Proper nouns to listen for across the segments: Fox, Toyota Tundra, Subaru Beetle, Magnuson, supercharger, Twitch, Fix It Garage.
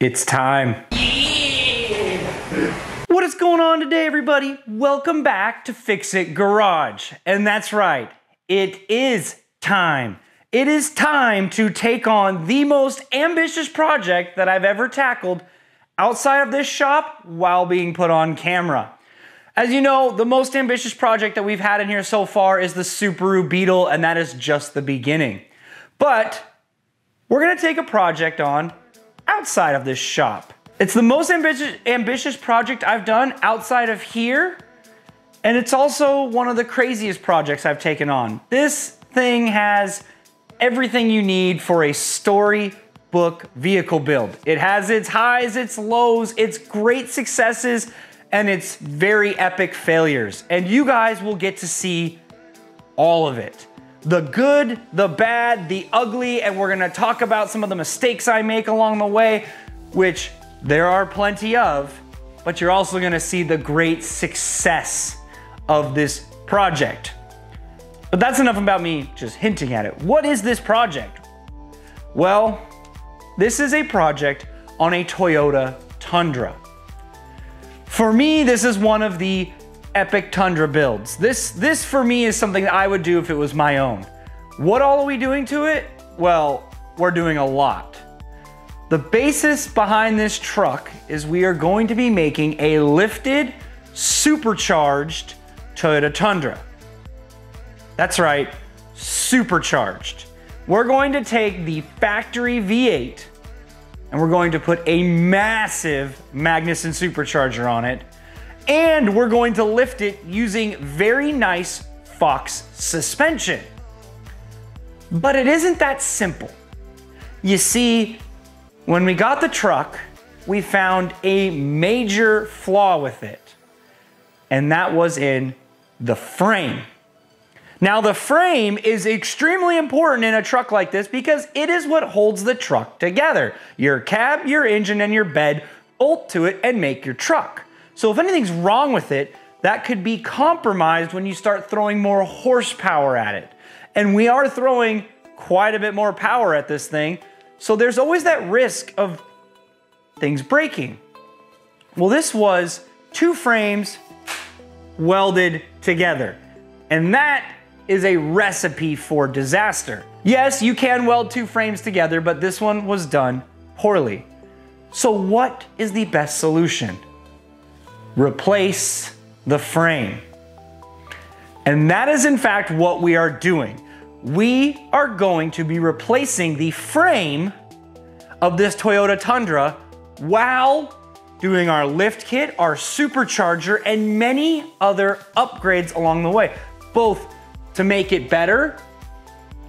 It's time. Yeah. What is going on today, everybody? Welcome back to Fix It Garage. And that's right, it is time. It is time to take on the most ambitious project that I've ever tackled outside of this shop while being put on camera. As you know, the most ambitious project that we've had in here so far is the Subaru Beetle, and that is just the beginning. But we're gonna take a project on outside of this shop. It's the most ambitious project I've done outside of here, and it's also one of the craziest projects I've taken on. This thing has everything you need for a storybook vehicle build. It has its highs, its lows, its great successes, and its very epic failures. And you guys will get to see all of it. The good, the bad, the ugly, and we're gonna talk about some of the mistakes I make along the way, which there are plenty of, but you're also gonna see the great success of this project. But that's enough about me just hinting at it. What is this project? Well, this is a project on a Toyota Tundra. For me, this is one of the epic Tundra builds. This for me is something that I would do if it was my own. What all are we doing to it? Well, we're doing a lot. The basis behind this truck is we are going to be making a lifted, supercharged Toyota Tundra. That's right, supercharged. We're going to take the factory V8 and we're going to put a massive Magnuson supercharger on it, and we're going to lift it using very nice Fox suspension. But it isn't that simple. You see, when we got the truck, we found a major flaw with it, and that was in the frame. Now, the frame is extremely important in a truck like this because it is what holds the truck together. Your cab, your engine, and your bed bolt to it and make your truck. So if anything's wrong with it, that could be compromised when you start throwing more horsepower at it. And we are throwing quite a bit more power at this thing, so there's always that risk of things breaking. Well, this was two frames welded together, and that is a recipe for disaster. Yes, you can weld two frames together, but this one was done poorly. So what is the best solution? Replace the frame. And that is in fact what we are doing. We are going to be replacing the frame of this Toyota Tundra while doing our lift kit, our supercharger, and many other upgrades along the way, both to make it better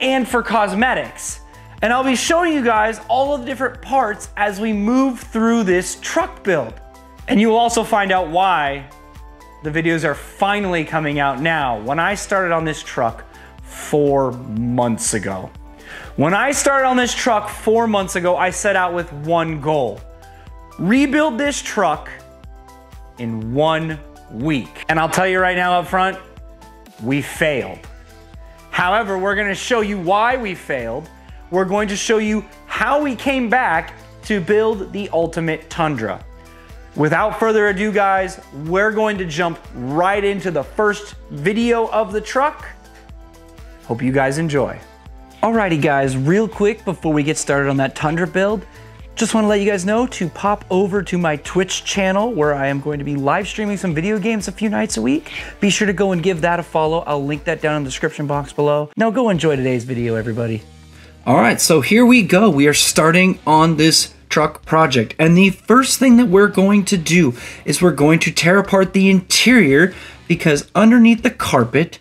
and for cosmetics. And I'll be showing you guys all of the different parts as we move through this truck build. And you'll also find out why the videos are finally coming out now. When I started on this truck 4 months ago, I set out with one goal: rebuild this truck in 1 week. And I'll tell you right now up front, we failed. However, we're gonna show you why we failed. We're going to show you how we came back to build the ultimate Tundra. Without further ado, guys, we're going to jump right into the first video of the truck. Hope you guys enjoy. Alrighty guys, real quick before we get started on that Tundra build, just wanna let you guys know to pop over to my Twitch channel where I am going to be live streaming some video games a few nights a week. Be sure to go and give that a follow. I'll link that down in the description box below. Now go enjoy today's video, everybody. All right, so here we go. We are starting on this truck project. And the first thing that we're going to do is we're going to tear apart the interior, because underneath the carpet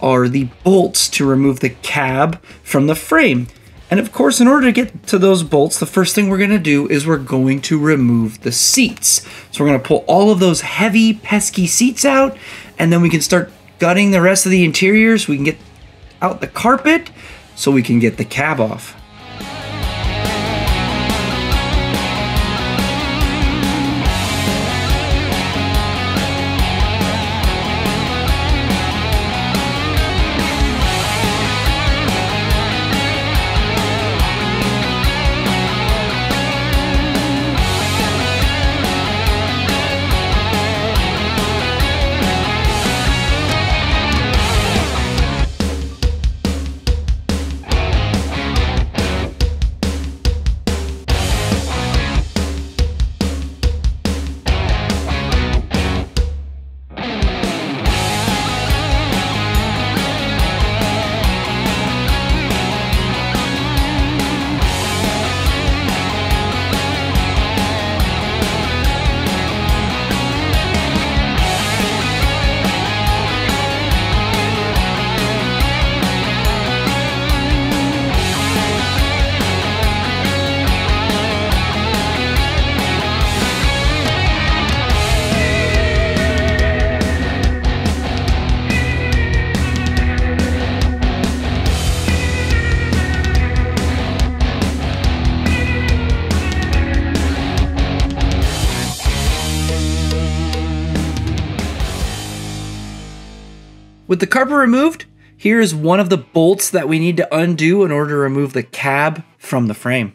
are the bolts to remove the cab from the frame. And of course, in order to get to those bolts, the first thing we're gonna do is we're going to remove the seats. So we're gonna pull all of those heavy, pesky seats out, and then we can start gutting the rest of the interior so we can get out the carpet so we can get the cab off. With the cover removed, here's one of the bolts that we need to undo in order to remove the cab from the frame.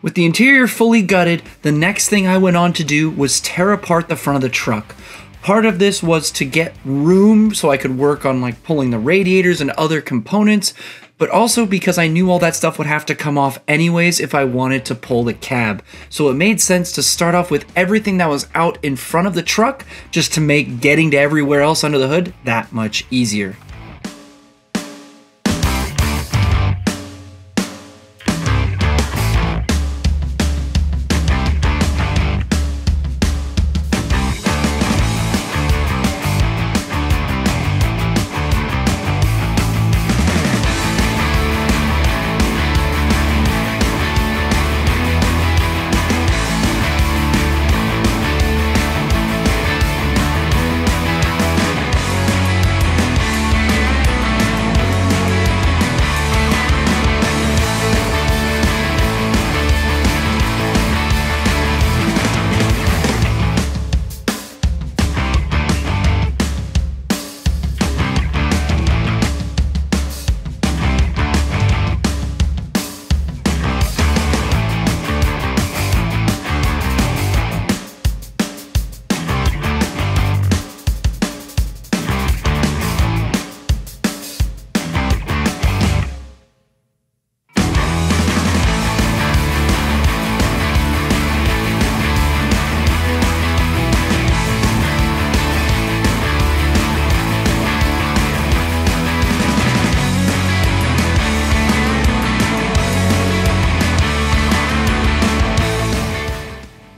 With the interior fully gutted, the next thing I went on to do was tear apart the front of the truck. Part of this was to get room so I could work on like pulling the radiators and other components, but also because I knew all that stuff would have to come off anyways if I wanted to pull the cab. So it made sense to start off with everything that was out in front of the truck just to make getting to everywhere else under the hood that much easier.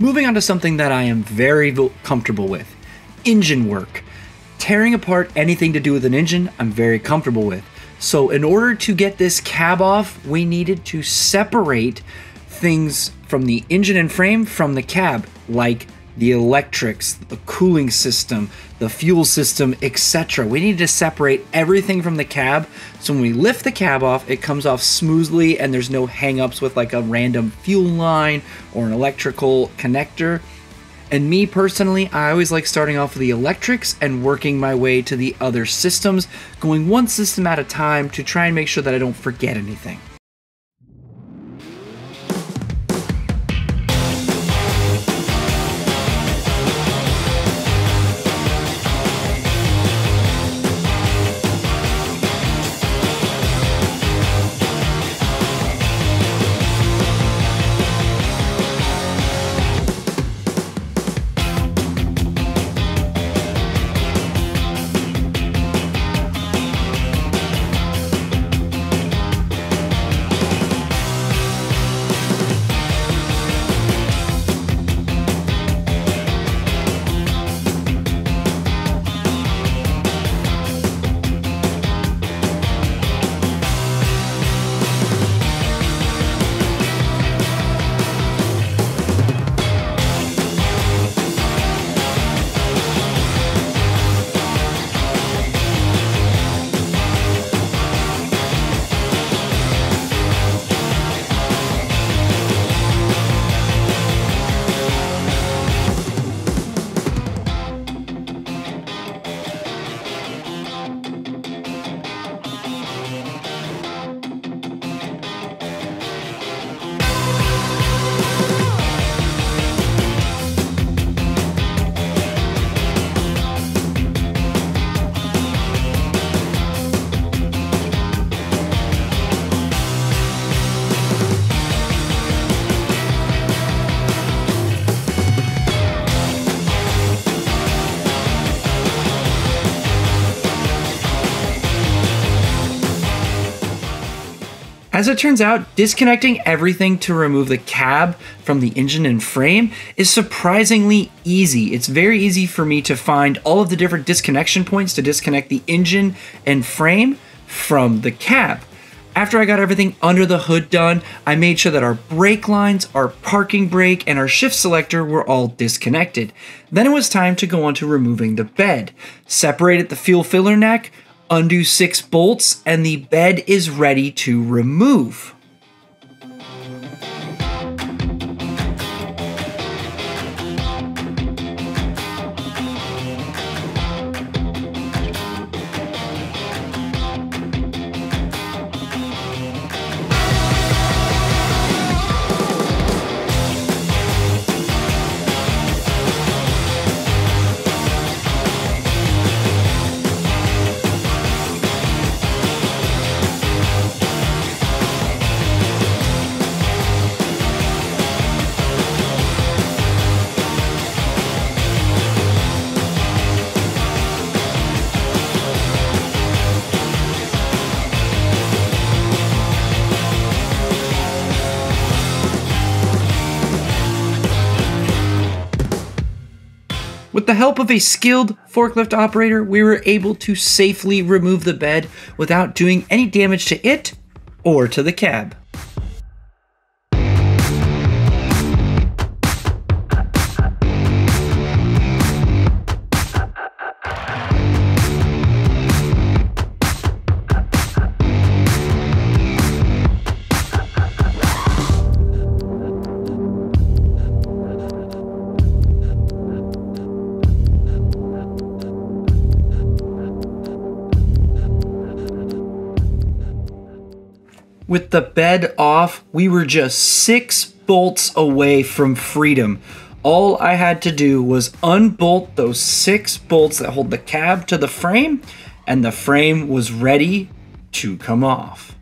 Moving on to something that I am very comfortable with, engine work. Tearing apart anything to do with an engine, I'm very comfortable with. So in order to get this cab off, we needed to separate things from the engine and frame from the cab, like the electrics, the cooling system, the fuel system, etc. We needed to separate everything from the cab, so when we lift the cab off, it comes off smoothly and there's no hang-ups with like a random fuel line or an electrical connector. And me personally, I always like starting off with the electrics and working my way to the other systems, going one system at a time to try and make sure that I don't forget anything. As it turns out, disconnecting everything to remove the cab from the engine and frame is surprisingly easy. It's very easy for me to find all of the different disconnection points to disconnect the engine and frame from the cab. After I got everything under the hood done, I made sure that our brake lines, our parking brake, and our shift selector were all disconnected. Then it was time to go on to removing the bed. Separated the fuel filler neck, undo 6 bolts, and the bed is ready to remove. With the help of a skilled forklift operator, we were able to safely remove the bed without doing any damage to it or to the cab. With the bed off, we were just 6 bolts away from freedom. All I had to do was unbolt those 6 bolts that hold the cab to the frame, and the frame was ready to come off.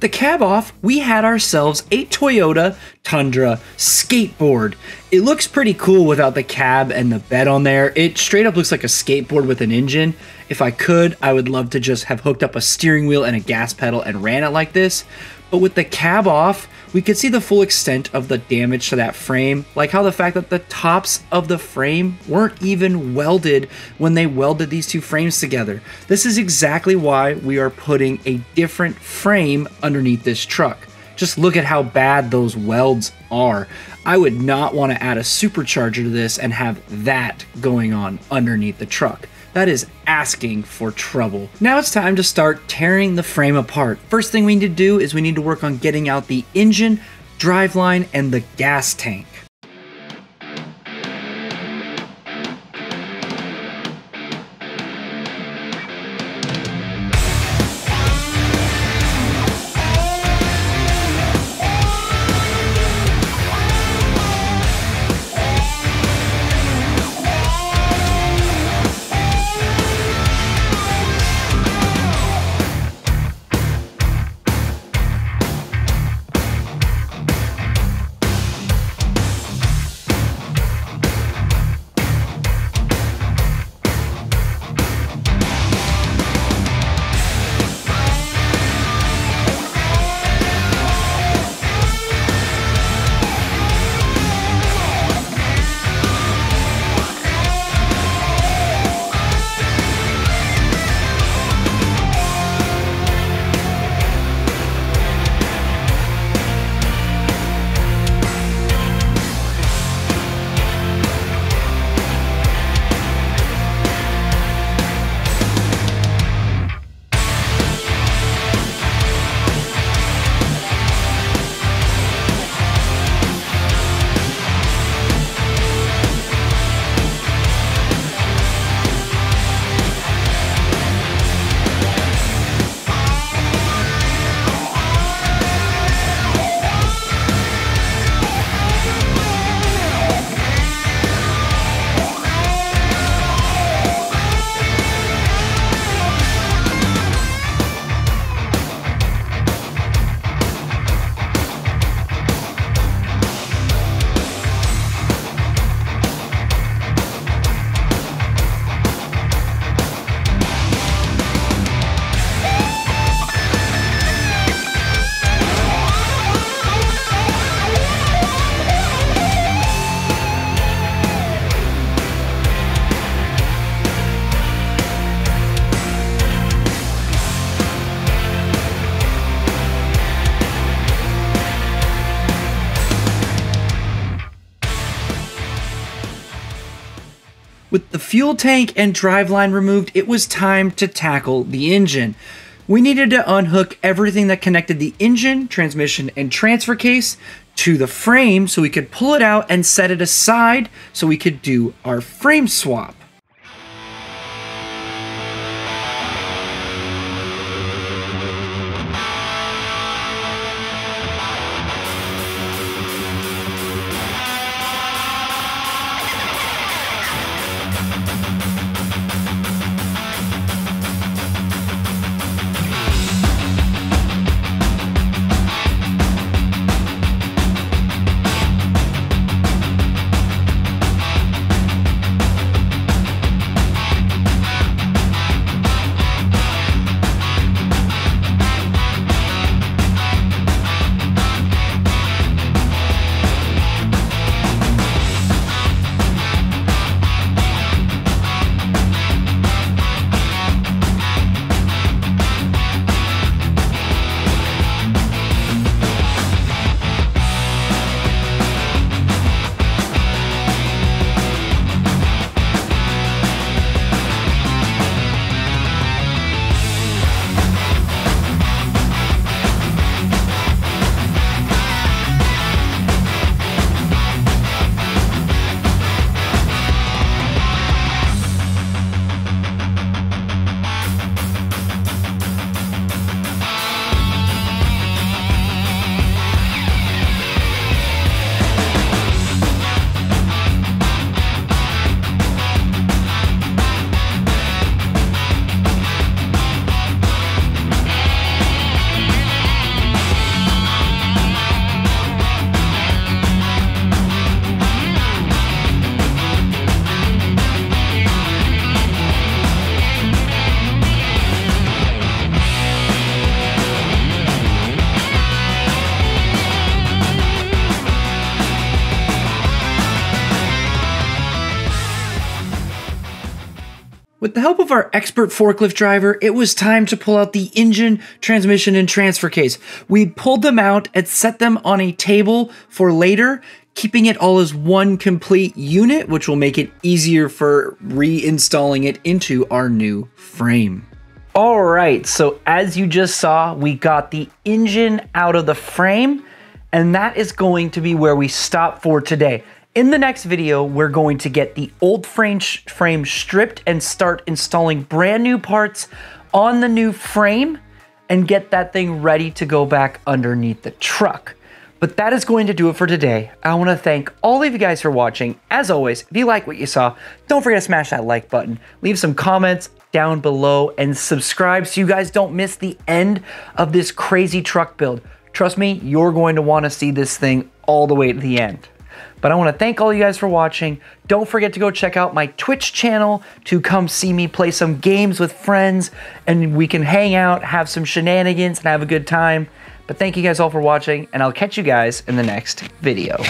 The cab off, we had ourselves a Toyota Tundra skateboard. It looks pretty cool without the cab and the bed on there. It straight up looks like a skateboard with an engine. If I could, I would love to just have hooked up a steering wheel and a gas pedal and ran it like this. But with the cab off, we could see the full extent of the damage to that frame, like how the fact that the tops of the frame weren't even welded when they welded these two frames together. This is exactly why we are putting a different frame underneath this truck. Just look at how bad those welds are. I would not want to add a supercharger to this and have that going on underneath the truck. That is asking for trouble. Now it's time to start tearing the frame apart. First thing we need to do is we need to work on getting out the engine, driveline, and the gas tank. With the fuel tank and driveline removed, it was time to tackle the engine. We needed to unhook everything that connected the engine, transmission, and transfer case to the frame so we could pull it out and set it aside so we could do our frame swap. With the help of our expert forklift driver, it was time to pull out the engine, transmission, and transfer case. We pulled them out and set them on a table for later, keeping it all as one complete unit, which will make it easier for reinstalling it into our new frame. All right, so as you just saw, we got the engine out of the frame, and that is going to be where we stop for today. In the next video, we're going to get the old frame stripped and start installing brand new parts on the new frame and get that thing ready to go back underneath the truck. But that is going to do it for today. I want to thank all of you guys for watching. As always, if you like what you saw, don't forget to smash that like button, leave some comments down below, and subscribe so you guys don't miss the end of this crazy truck build. Trust me, you're going to want to see this thing all the way to the end. But I want to thank all you guys for watching. Don't forget to go check out my Twitch channel to come see me play some games with friends, and we can hang out, have some shenanigans, and have a good time. But thank you guys all for watching, and I'll catch you guys in the next video.